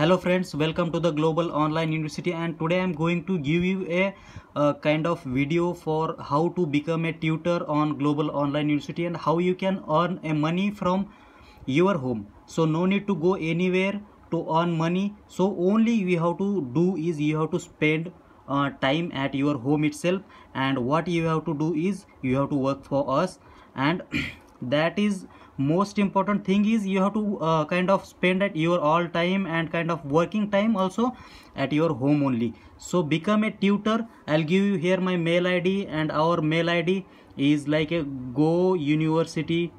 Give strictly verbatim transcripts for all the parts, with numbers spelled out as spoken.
Hello friends, welcome to the Global Online University, and today I am going to give you a uh, kind of video for how to become a tutor on Global Online University and how you can earn a money from your home. So no need to go anywhere to earn money. So only you have to do is you have to spend uh, time at your home itself, and what you have to do is you have to work for us, and that is most important thing is you have to uh, kind of spend at your all time and kind of working time also at your home only. So become a tutor. I'll give you here my mail I D, and our mail I D is like a go university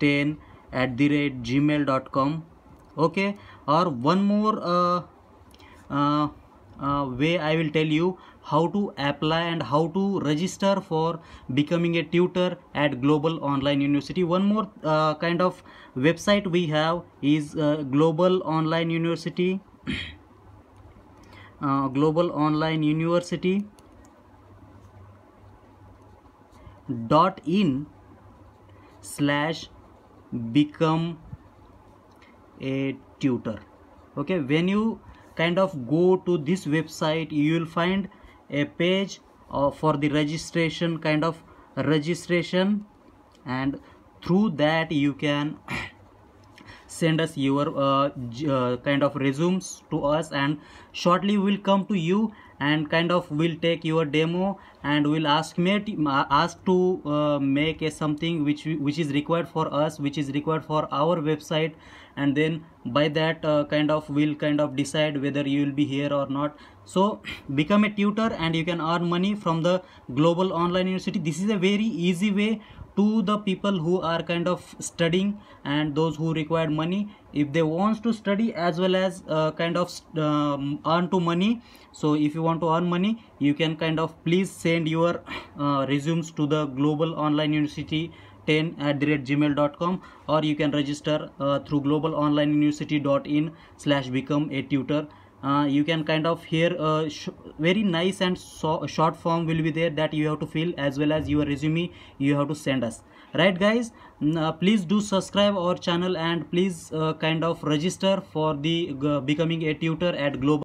ten at the rate gmail dot com. Okay, or one more uh, uh, uh, way I will tell you how to apply and how to register for becoming a tutor at Global Online University. One more uh, kind of website we have is uh, Global Online University uh, Global Online University dot in slash become a tutor. Okay, when you kind of go to this website, you will find a page uh, for the registration, kind of registration, and through that you can send us your uh, uh, kind of resumes to us, and shortly we'll come to you and kind of will take your demo, and we'll ask mate ask to uh, make a something which which is required for us, which is required for our website, and then by that uh, kind of we'll kind of decide whether you will be here or not. So become a tutor and you can earn money from the Global Online University. This is a very easy way to the people who are kind of studying and those who require money, if they want to study as well as uh, kind of um, earn to money. So if you want to earn money, you can kind of please send your uh, resumes to the Global Online University ten at the rate gmail dot com, or you can register uh, through global online university dot in slash become a tutor. Uh, you can kind of here uh, very nice and so short form will be there that you have to fill, as well as your resume you have to send us, right guys? Uh, please do subscribe our channel, and please uh, kind of register for the uh, becoming a tutor at Global